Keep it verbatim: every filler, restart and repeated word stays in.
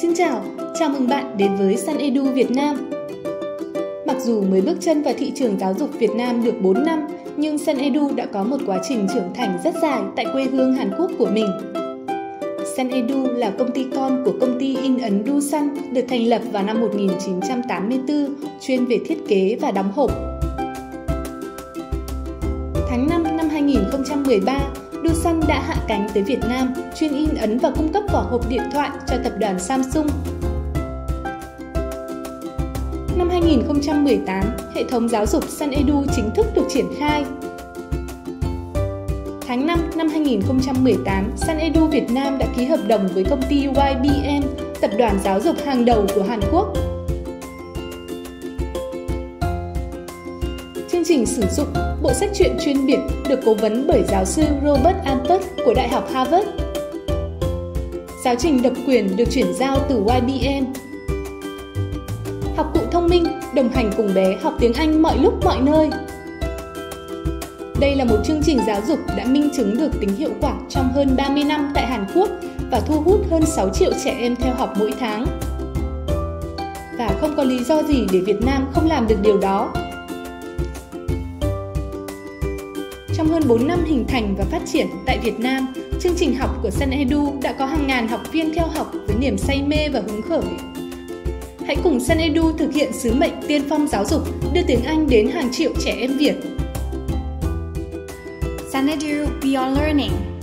Xin chào, chào mừng bạn đến với Sun Edu Việt Nam. Mặc dù mới bước chân vào thị trường giáo dục Việt Nam được bốn năm, nhưng Sun Edu đã có một quá trình trưởng thành rất dài tại quê hương Hàn Quốc của mình. Sun Edu là công ty con của công ty in ấn Doosan, được thành lập vào năm một nghìn chín trăm tám mươi tư, chuyên về thiết kế và đóng hộp. Tháng năm năm hai nghìn không trăm mười ba, Doosan đã hạ cánh tới Việt Nam, chuyên in ấn và cung cấp vỏ hộp điện thoại cho tập đoàn Samsung. Năm hai nghìn không trăm mười tám, hệ thống giáo dục Sun Edu chính thức được triển khai. Tháng năm năm hai nghìn không trăm mười tám, Sun Edu Việt Nam đã ký hợp đồng với công ty Y B M, tập đoàn giáo dục hàng đầu của Hàn Quốc. Chương trình sử dụng bộ sách truyện chuyên biệt được cố vấn bởi giáo sư Robert Antos của Đại học Harvard. Giáo trình độc quyền được chuyển giao từ Y B M. Học cụ thông minh đồng hành cùng bé học tiếng Anh mọi lúc mọi nơi. Đây là một chương trình giáo dục đã minh chứng được tính hiệu quả trong hơn ba mươi năm tại Hàn Quốc và thu hút hơn sáu triệu trẻ em theo học mỗi tháng. Và không có lý do gì để Việt Nam không làm được điều đó. Trong hơn bốn năm hình thành và phát triển tại Việt Nam, chương trình học của Sun Edu đã có hàng ngàn học viên theo học với niềm say mê và hứng khởi. Hãy cùng Sun Edu thực hiện sứ mệnh tiên phong giáo dục, đưa tiếng Anh đến hàng triệu trẻ em Việt. Sunedu Beyond Learning.